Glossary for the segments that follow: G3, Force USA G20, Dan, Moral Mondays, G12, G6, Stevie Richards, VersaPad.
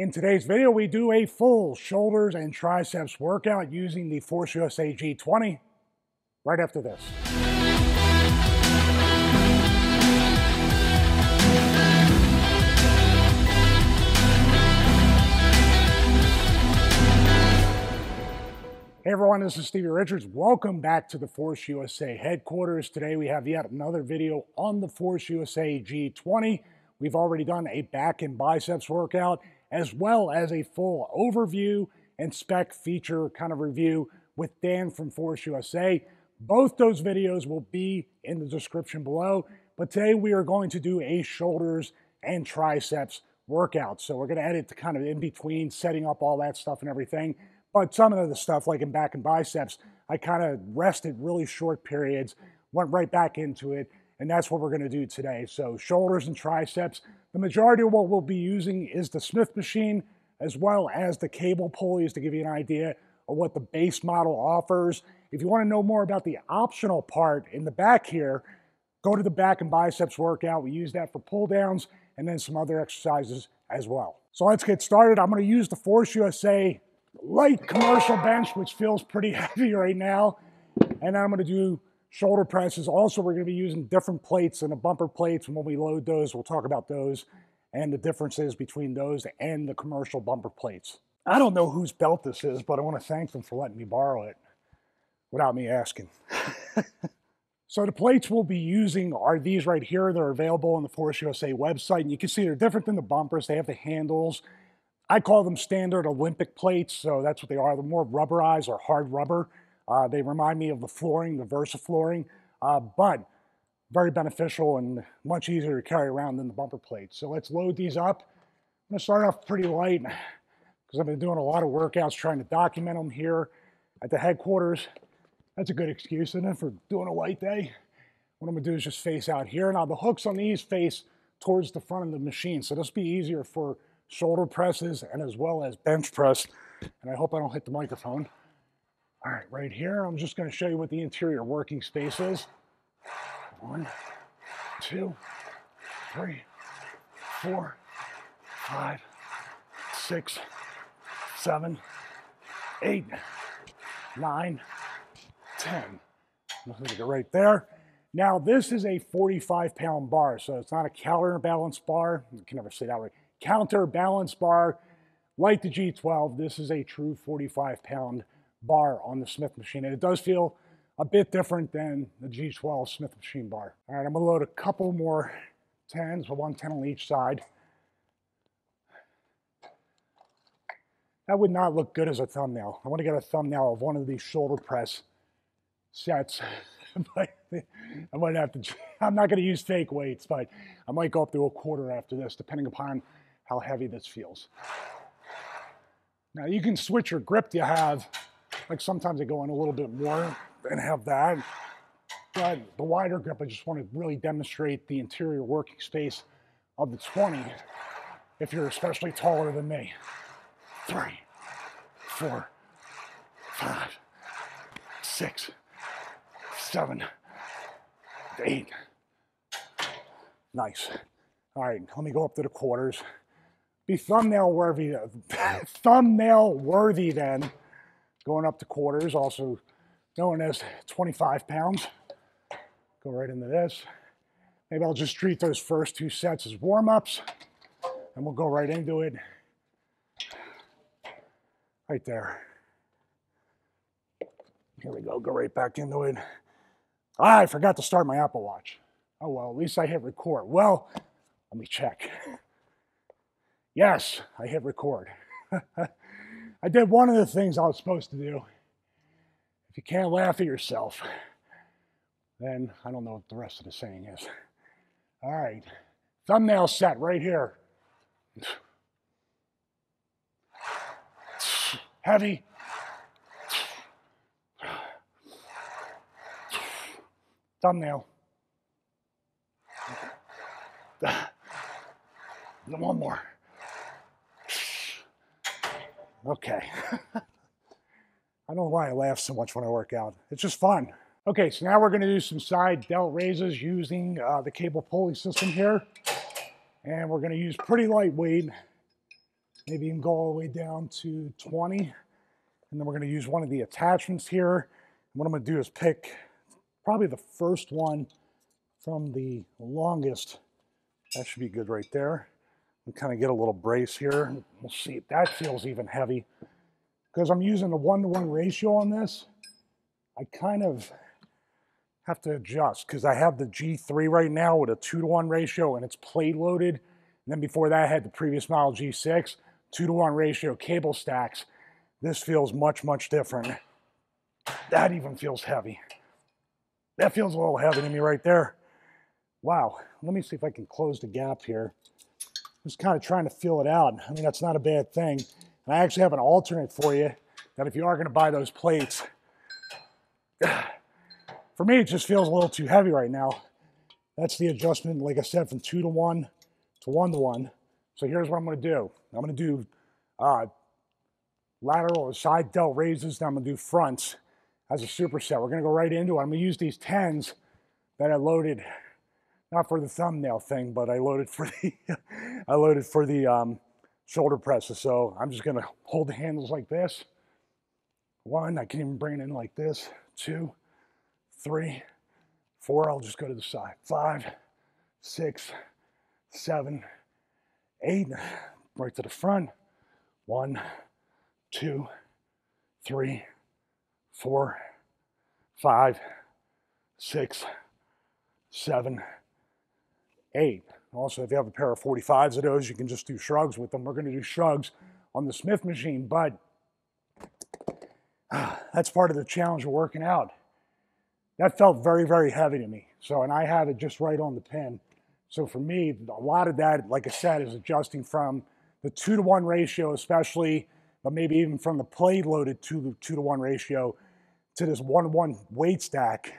In today's video, we do a full shoulders and triceps workout using the Force USA G20 right after this. Hey everyone, this is Stevie Richards. Welcome back to the Force USA headquarters. Today we have yet another video on the Force USA G20. We've already done a back and biceps workout, as well as a full overview and spec feature kind of review with Dan from Force USA. Both those videos will be in the description below, but today we are going to do a shoulders and triceps workout. So we're gonna edit to kind of in between setting up all that stuff and everything, but some of the stuff like in back and biceps, I kind of rested really short periods, went right back into it, and that's what we're gonna do today. So shoulders and triceps. The majority of what we'll be using is the Smith machine, as well as the cable pulleys to give you an idea of what the base model offers. If you wanna know more about the optional part in the back here, go to the back and biceps workout. We use that for pull downs and then some other exercises as well. So let's get started. I'm gonna use the Force USA light commercial bench, which feels pretty heavy right now. And I'm gonna do shoulder presses. Also, we're going to be using different plates and the bumper plates, and when we load those, we'll talk about those and the differences between those and the commercial bumper plates. I don't know whose belt this is, but I want to thank them for letting me borrow it without me asking. So the plates we'll be using are these right here. They're available on the Force USA website, and you can see they're different than the bumpers. They have the handles. I call them standard Olympic plates, so that's what they are. They're more rubberized or hard rubber. They remind me of the flooring, the Versa flooring, but very beneficial and much easier to carry around than the bumper plates. So let's load these up. I'm gonna start off pretty light because I've been doing a lot of workouts trying to document them here at the headquarters. That's a good excuse, isn't it, for doing a light day? What I'm gonna do is just face out here. Now the hooks on these face towards the front of the machine, so this will be easier for shoulder presses and as well as bench press. And I hope I don't hit the microphone. All right, right here, I'm just going to show you what the interior working space is. 1, 2, 3, 4, 5, 6, 7, 8, 9, 10. Nothing to get right there. Now, this is a 45-pound bar, so it's not a counterbalance bar. You can never say that right. Counterbalance bar, like the G12, this is a true 45-pound bar on the Smith machine, and it does feel a bit different than the G12 Smith machine bar. All right, I'm gonna load a couple more 10s with 1 10 on each side. That would not look good as a thumbnail. I want to get a thumbnail of one of these shoulder press sets. I might have to, I'm not gonna use fake weights, but I might go up to a quarter after this, depending upon how heavy this feels. Now you can switch your grip you have. Like sometimes I go in a little bit more and have that, but the wider grip, I just want to really demonstrate the interior working space of the 20 if you're especially taller than me. 3, 4, 5, 6, 7, 8. Nice. All right, let me go up to the quarters. Be thumbnail worthy, then. Going up to quarters, also known as 25 pounds. Go right into this. Maybe I'll just treat those first two sets as warm-ups, and we'll go right into it. Right there. Here we go, go right back into it. Ah, I forgot to start my Apple Watch. Oh well, at least I hit record. Well, let me check. Yes, I hit record. I did one of the things I was supposed to do. If you can't laugh at yourself, then I don't know what the rest of the saying is. All right, thumbnail set right here. Heavy. Thumbnail. One more. Okay. I don't know why I laugh so much when I work out. It's just fun. Okay, so now we're gonna do some side delt raises using the cable pulley system here. And we're gonna use pretty light weight. maybe even go all the way down to 20. And then we're gonna use one of the attachments here. And what I'm gonna do is pick probably the first one from the longest. That should be good right there. And kind of get a little brace here. We'll see if that feels even heavy. Because I'm using a 1-to-1 ratio on this, I kind of have to adjust because I have the G3 right now with a 2-to-1 ratio and it's plate loaded. And then before that I had the previous model G6, 2-to-1 ratio cable stacks. This feels much, much different. That even feels heavy. That feels a little heavy to me right there. Wow, let me see if I can close the gap here. Just kind of trying to feel it out. I mean, that's not a bad thing. And I actually have an alternate for you that if you are gonna buy those plates, for me, it just feels a little too heavy right now. That's the adjustment, like I said, from 2-to-1 to 1-to-1. So here's what I'm gonna do. I'm gonna do lateral or side delt raises, and I'm gonna do fronts as a superset. We're gonna go right into it. I'm gonna use these 10s that I loaded, not for the thumbnail thing, but I loaded for the, I loaded for the shoulder presses. So I'm just gonna hold the handles like this. One, I can even bring it in like this. 2, 3, 4, I'll just go to the side. 5, 6, 7, 8, right to the front. 1, 2, 3, 4, 5, 6, 7, 8. Also, if you have a pair of 45s of those, you can just do shrugs with them. We're gonna do shrugs on the Smith machine, but that's part of the challenge of working out. That felt very, very heavy to me. So, and I have it just right on the pin. So for me, a lot of that, like I said, is adjusting from the 2-to-1 ratio especially, but maybe even from the plate loaded to the 2-to-1 ratio to this 1-to-1 weight stack.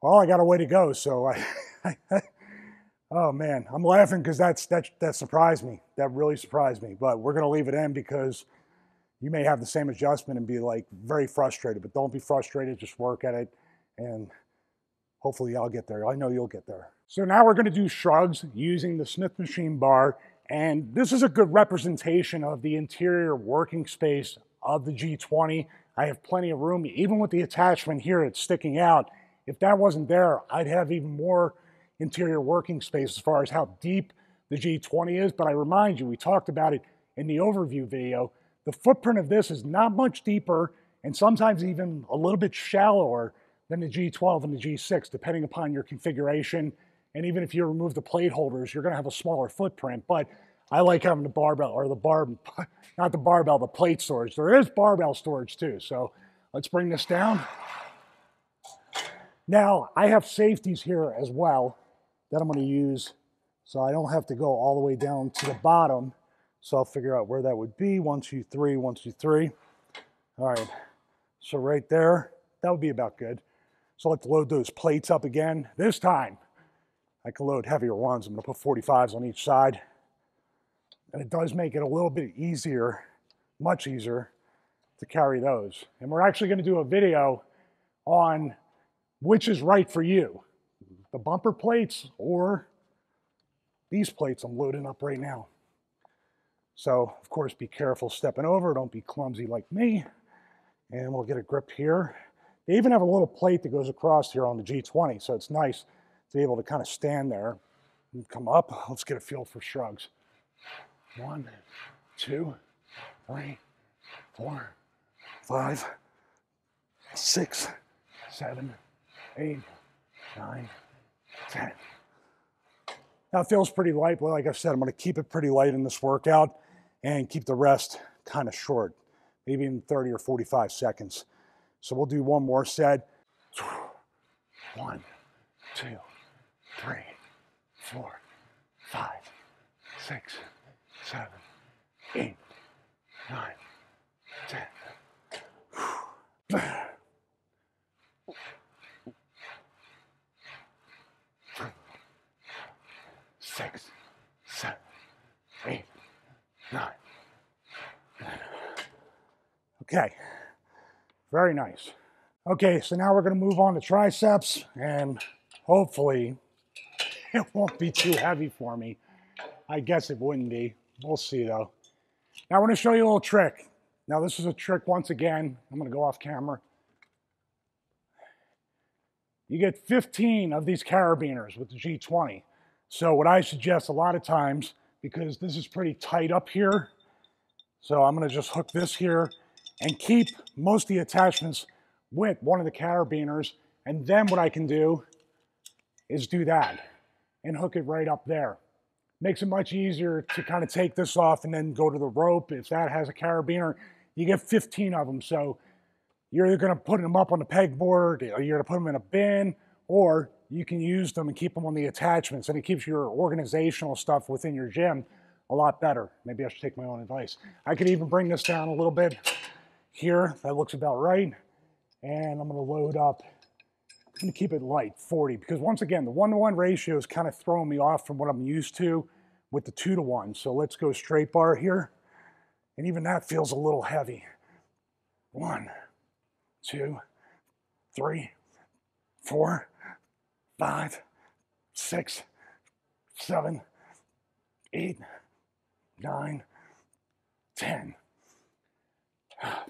Well, I got a way to go, so I oh man, I'm laughing because that surprised me. That really surprised me, but we're gonna leave it in because you may have the same adjustment and be like very frustrated, but don't be frustrated, just work at it. And hopefully I'll get there. I know you'll get there. So now we're gonna do shrugs using the Smith machine bar. And this is a good representation of the interior working space of the G20. I have plenty of room, even with the attachment here, it's sticking out. If that wasn't there, I'd have even more interior working space as far as how deep the G20 is. But I remind you, we talked about it in the overview video, the footprint of this is not much deeper and sometimes even a little bit shallower than the G12 and the G6, depending upon your configuration. And even if you remove the plate holders, you're gonna have a smaller footprint, but I like having the barbell, or the plate storage. There is barbell storage too, so let's bring this down. Now, I have safeties here as well that I'm gonna use, so I don't have to go all the way down to the bottom. So I'll figure out where that would be. 1, 2, 3, 1, 2, 3. All right, so right there, that would be about good. So let's load those plates up again. This time, I can load heavier ones. I'm gonna put 45s on each side. And it does make it a little bit easier, much easier, to carry those. And we're actually gonna do a video on which is right for you, the bumper plates or these plates I'm loading up right now. So, of course, be careful stepping over. Don't be clumsy like me. And we'll get a grip here. They even have a little plate that goes across here on the G20, so it's nice to be able to kind of stand there and come up. Let's get a feel for shrugs. 1, 2, 3, 4, 5, 6, 7, 8, 9, 10. Now it feels pretty light, but like I said, I'm gonna keep it pretty light in this workout and keep the rest kind of short, maybe in 30 or 45 seconds. So we'll do one more set. 1, 2, 3, 4, 5, 6, 7, 8, 9, 10. Okay, very nice. Okay, so now we're gonna move on to triceps, and hopefully it won't be too heavy for me. I guess it wouldn't be. We'll see though. Now I want to show you a little trick. Now this is a trick once again. I'm going to go off camera. You get 15 of these carabiners with the G20. So what I suggest a lot of times, because this is pretty tight up here, so I'm going to just hook this here and keep most of the attachments with one of the carabiners, and then what I can do is do that and hook it right up there. Makes it much easier to kind of take this off and then go to the rope. If that has a carabiner, you get 15 of them, so you're either going to put them up on the pegboard, or you're going to put them in a bin, or you can use them and keep them on the attachments, and it keeps your organizational stuff within your gym a lot better. Maybe I should take my own advice. I could even bring this down a little bit here. That looks about right. And I'm going to load up. I'm going to keep it light, 40, because once again, the 1-to-1 ratio is kind of throwing me off from what I'm used to with the 2-to-1. So let's go straight bar here. And even that feels a little heavy. 1, 2, 3, 4, 5, 6, 7, 8, 9, 10.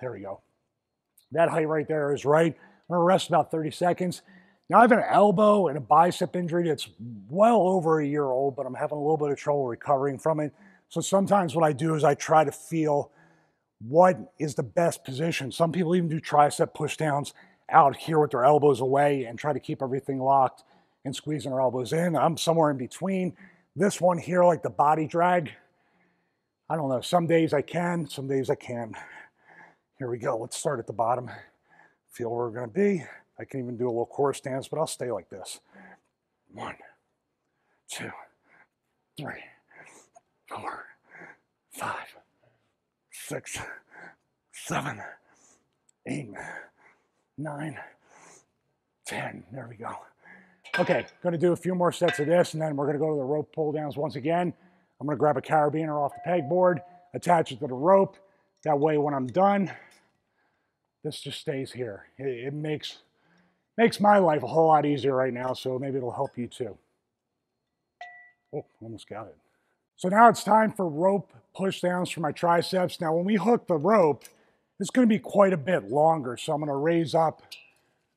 There we go. That height right there is right. I'm gonna rest about 30 seconds. Now I have an elbow and a bicep injury that's well over a year old, but I'm having a little bit of trouble recovering from it. So sometimes what I do is I try to feel what is the best position. Some people even do tricep push downs out here with their elbows away and try to keep everything locked and squeezing their elbows in. I'm somewhere in between. This one here, like the body drag, I don't know. Some days I can, some days I can't. Here we go. Let's start at the bottom. Feel where we're going to be. I can even do a little core stance, but I'll stay like this. 1, 2, 3, 4, 5, 6, 7, 8, 9, 10. There we go. Okay, going to do a few more sets of this, and then we're going to go to the rope pull downs once again. I'm going to grab a carabiner off the pegboard, attach it to the rope. That way when I'm done, this just stays here. It makes my life a whole lot easier right now, so maybe it'll help you too. Oh, almost got it. So now it's time for rope push downs for my triceps. Now when we hook the rope, it's going to be quite a bit longer, so I'm going to raise up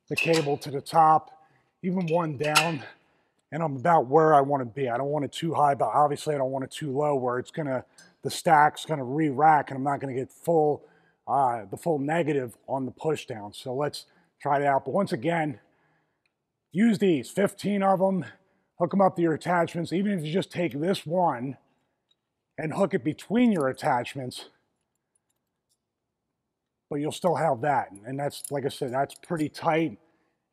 the cable to the top, even one down, and I'm about where I want to be. I don't want it too high, but obviously I don't want it too low where it's going to, the stack's going to re-rack and I'm not going to get full, the full negative on the push down. So let's try it out. But once again, use these, 15 of them, hook them up to your attachments. Even if you just take this one and hook it between your attachments, but you'll still have that. And that's, like I said, that's pretty tight.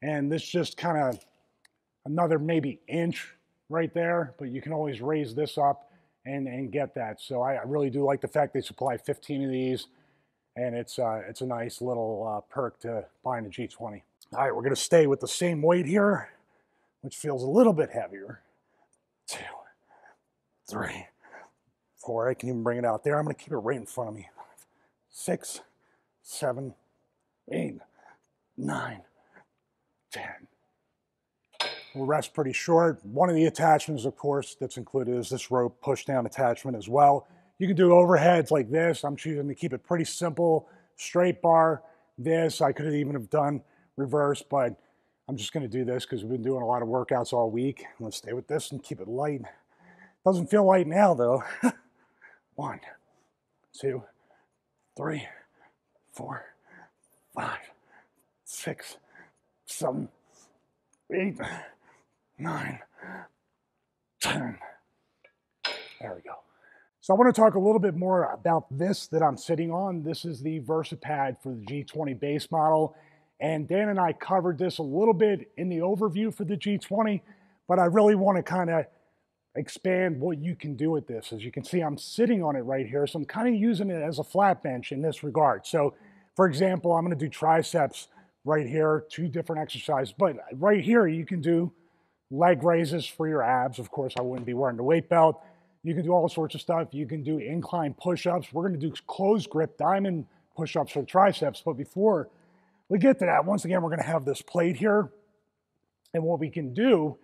And this just kind of another maybe inch right there, but you can always raise this up and get that. So I really do like the fact they supply 15 of these, and it's a nice little perk to buying a G20. All right, we're gonna stay with the same weight here, which feels a little bit heavier. 2, 3, 4, I can even bring it out there. I'm gonna keep it right in front of me. 5, 6, 7, 8, 9, 10. We'll rest pretty short. One of the attachments, of course, that's included is this rope push down attachment as well. You can do overheads like this. I'm choosing to keep it pretty simple, straight bar, this. I could even have done reverse, but I'm just gonna do this because we've been doing a lot of workouts all week. I'm gonna stay with this and keep it light. Doesn't feel light now though. 1, 2, 3, 4, 5, 6, 7, 8, 9, 10. There we go. So I want to talk a little bit more about this that I'm sitting on. This is the VersaPad for the G20 base model. And Dan and I covered this a little bit in the overview for the G20, but I really want to kind of expand what you can do with this. As you can see, I'm sitting on it right here. So I'm kind of using it as a flat bench in this regard. So for example, I'm going to do triceps right here, 2 different exercises, but right here you can do leg raises for your abs. Of course, I wouldn't be wearing the weight belt. You can do all sorts of stuff. You can do incline push-ups. We're gonna do closed grip diamond push-ups for triceps, but before we get to that, once again, we're gonna have this plate here, and what we can do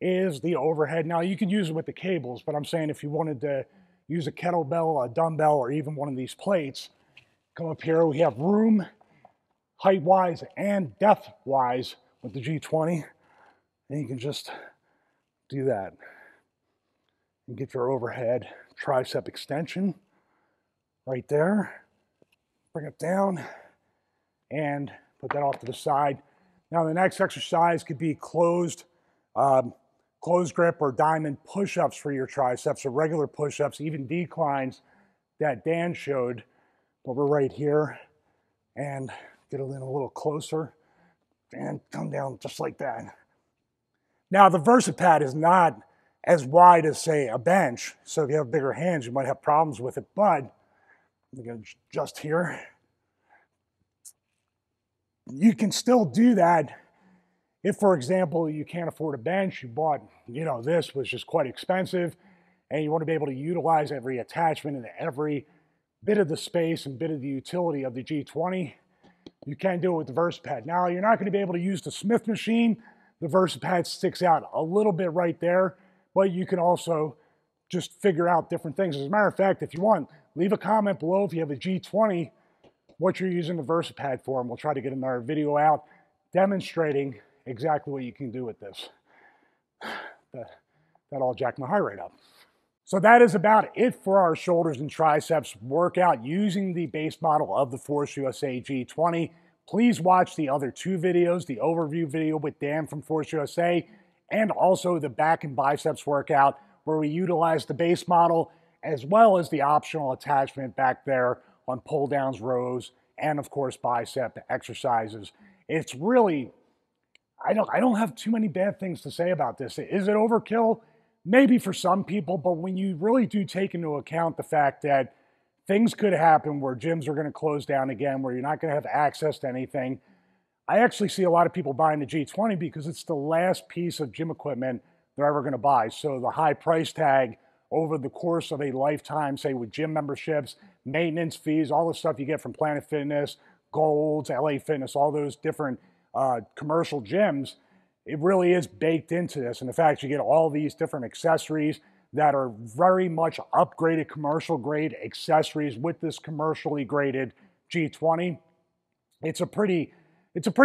is the overhead. Now, you can use it with the cables, but I'm saying if you wanted to use a kettlebell, a dumbbell, or even one of these plates. Come up here, we have room height-wise and depth-wise with the G20, and you can just do that and get your overhead tricep extension right there. Bring it down and put that off to the side. Now the next exercise could be closed grip or diamond push-ups for your triceps, or regular push-ups, even declines that Dan showed. But we're right here, and get it in a little closer and come down just like that. Now the VersaPad is not as wide as, say, a bench, so if you have bigger hands you might have problems with it, but I'm gonna adjust here. You can still do that if, for example, you can't afford a bench, you bought, you know, this was just quite expensive, and you want to be able to utilize every attachment and every bit of the space and bit of the utility of the G20. You can do it with the VersaPad. Now, you're not going to be able to use the Smith machine. The VersaPad sticks out a little bit right there, but you can also just figure out different things. As a matter of fact, if you want, leave a comment below if you have a G20, what you're using the VersaPad for, and we'll try to get another video out demonstrating exactly what you can do with this. That all jacked my heart rate up. So that is about it for our shoulders and triceps workout using the base model of the Force USA G20. Please watch the other two videos, the overview video with Dan from Force USA, and also the back and biceps workout where we utilize the base model as well as the optional attachment back there on pull downs, rows, and of course bicep exercises. It's really, I don't have too many bad things to say about this. Is it overkill? Maybe for some people, but when you really do take into account the fact that things could happen where gyms are going to close down again, where you're not going to have access to anything, I actually see a lot of people buying the G20 because it's the last piece of gym equipment they're ever going to buy. So the high price tag over the course of a lifetime, say with gym memberships, maintenance fees, all the stuff you get from Planet Fitness, Gold's, LA Fitness, all those different commercial gyms, it really is baked into this. And the fact you get all these different accessories that are very much upgraded commercial grade accessories with this commercially graded G20, it's a pretty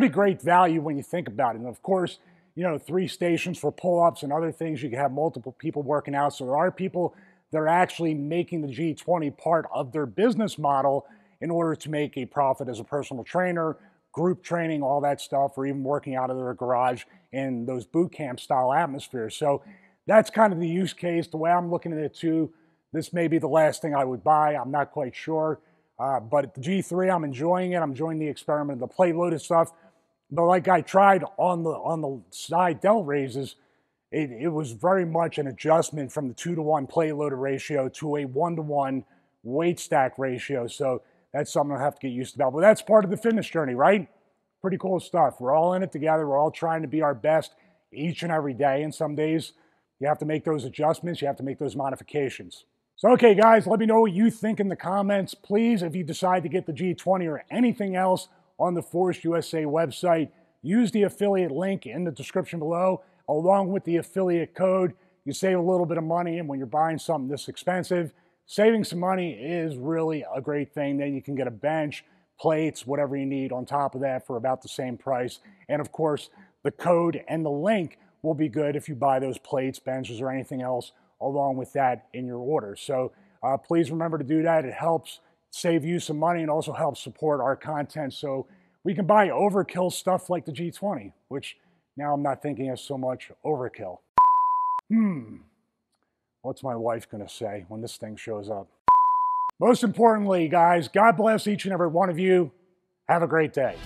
great value when you think about it. And of course, you know, 3 stations for pull-ups and other things, you can have multiple people working out. So there are people that are actually making the G20 part of their business model in order to make a profit as a personal trainer, group training, all that stuff, or even working out of their garage in those boot camp style atmospheres. So that's kind of the use case, the way I'm looking at it too. This may be the last thing I would buy, I'm not quite sure. But at the G3, I'm enjoying it. I'm enjoying the experiment, the plate loaded stuff. But like I tried on the side delt raises, it was very much an adjustment from the 2-to-1 plate loaded ratio to a 1-to-1 weight stack ratio. So that's something I'll have to get used to. But that's part of the fitness journey, right? Pretty cool stuff. We're all in it together. We're all trying to be our best each and every day. And some days you have to make those adjustments. You have to make those modifications. So, okay, guys, let me know what you think in the comments. Please, if you decide to get the G20 or anything else on the Force USA website, use the affiliate link in the description below, along with the affiliate code. You save a little bit of money, and when you're buying something this expensive, saving some money is really a great thing. Then you can get a bench, plates, whatever you need on top of that for about the same price. And of course, the code and the link will be good if you buy those plates, benches, or anything else along with that in your order. So please remember to do that. It helps save you some money and also helps support our content so we can buy overkill stuff like the G20, which now I'm not thinking of so much overkill. What's my wife gonna say when this thing shows up? Most importantly, guys, God bless each and every one of you. Have a great day.